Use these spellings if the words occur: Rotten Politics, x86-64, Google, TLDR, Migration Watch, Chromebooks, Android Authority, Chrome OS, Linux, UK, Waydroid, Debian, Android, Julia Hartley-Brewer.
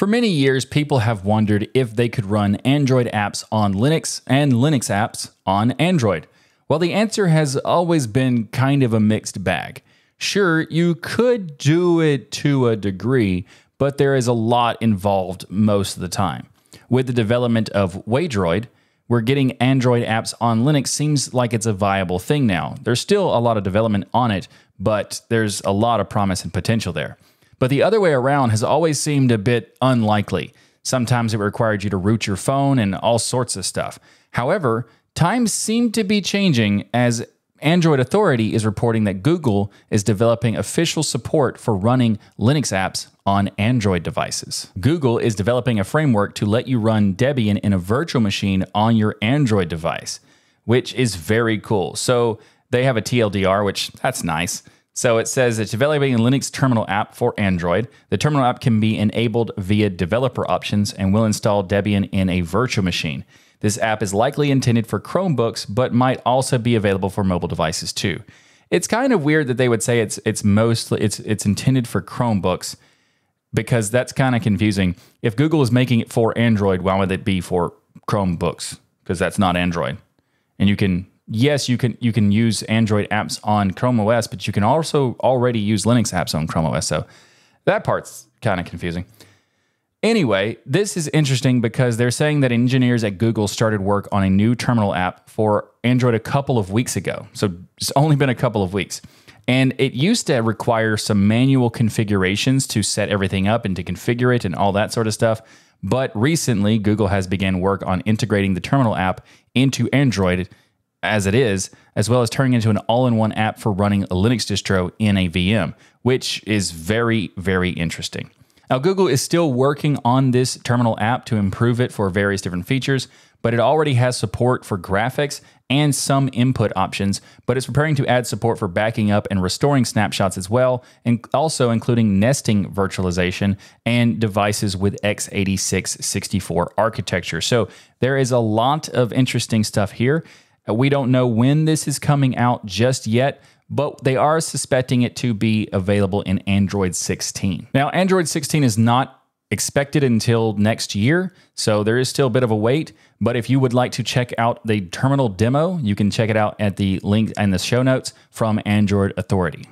For many years, people have wondered if they could run Android apps on Linux and Linux apps on Android. Well, the answer has always been kind of a mixed bag. Sure, you could do it to a degree, but there is a lot involved most of the time. With the development of Waydroid, where getting Android apps on Linux seems like it's a viable thing now. There's still a lot of development on it, but there's a lot of promise and potential there. But the other way around has always seemed a bit unlikely. Sometimes it required you to root your phone and all sorts of stuff. However, times seem to be changing as Android Authority is reporting that Google is developing official support for running Linux apps on Android devices. Google is developing a framework to let you run Debian in a virtual machine on your Android device, which is very cool. So they have a TLDR, which that's nice. So it says it's developing a Linux terminal app for Android. The terminal app can be enabled via developer options and will install Debian in a virtual machine. This app is likely intended for Chromebooks, but might also be available for mobile devices too. It's kind of weird that they would say it's intended for Chromebooks, because that's kind of confusing. If Google is making it for Android, why would it be for Chromebooks? Because that's not Android. And you can, yes, you can use Android apps on Chrome OS, but you can also already use Linux apps on Chrome OS. So that part's kind of confusing. Anyway, this is interesting because they're saying that engineers at Google started work on a new terminal app for Android a couple of weeks ago. So it's only been a couple of weeks. And it used to require some manual configurations to set everything up and to configure it and all that sort of stuff. But recently, Google has begun work on integrating the terminal app into Android as it is, as well as turning it into an all-in-one app for running a Linux distro in a VM, which is very, very interesting. Now, Google is still working on this terminal app to improve it for various different features, but it already has support for graphics and some input options, but it's preparing to add support for backing up and restoring snapshots as well, and also including nesting virtualization and devices with x86-64 architecture. So there is a lot of interesting stuff here. We don't know when this is coming out just yet, but they are suspecting it to be available in Android 16. Now, Android 16 is not expected until next year, so there is still a bit of a wait, but if you would like to check out the terminal demo, you can check it out at the link in the show notes from Android Authority.